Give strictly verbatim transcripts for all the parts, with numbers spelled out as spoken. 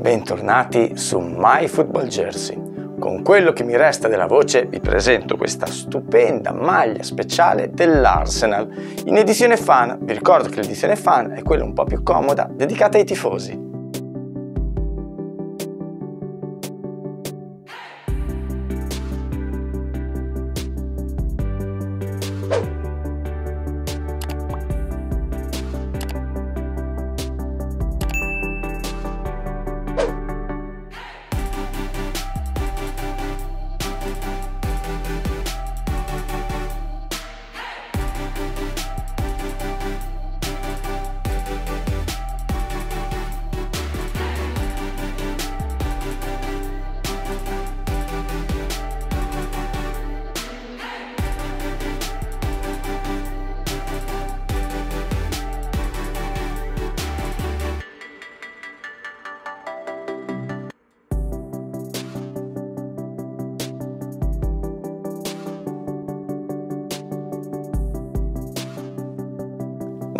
Bentornati su MyFootballJersey. Con quello che mi resta della voce vi presento questa stupenda maglia speciale dell'Arsenal in edizione fan. Vi ricordo che l'edizione fan è quella un po' più comoda, dedicata ai tifosi.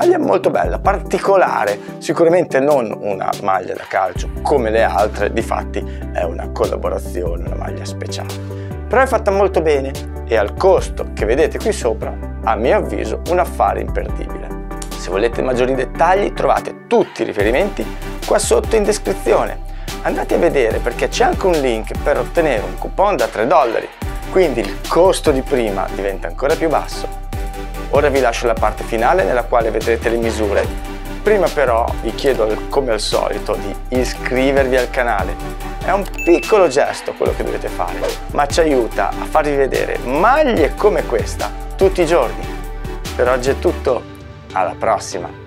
Maglia molto bella, particolare, sicuramente non una maglia da calcio come le altre, difatti è una collaborazione, una maglia speciale, però è fatta molto bene e al costo che vedete qui sopra, a mio avviso, un affare imperdibile. Se volete maggiori dettagli trovate tutti i riferimenti qua sotto in descrizione. Andate a vedere perché c'è anche un link per ottenere un coupon da tre dollari, quindi il costo di prima diventa ancora più basso. Ora vi lascio la parte finale nella quale vedrete le misure. Prima però vi chiedo come al solito di iscrivervi al canale. È un piccolo gesto quello che dovete fare, ma ci aiuta a farvi vedere maglie come questa tutti i giorni. Per oggi è tutto, alla prossima!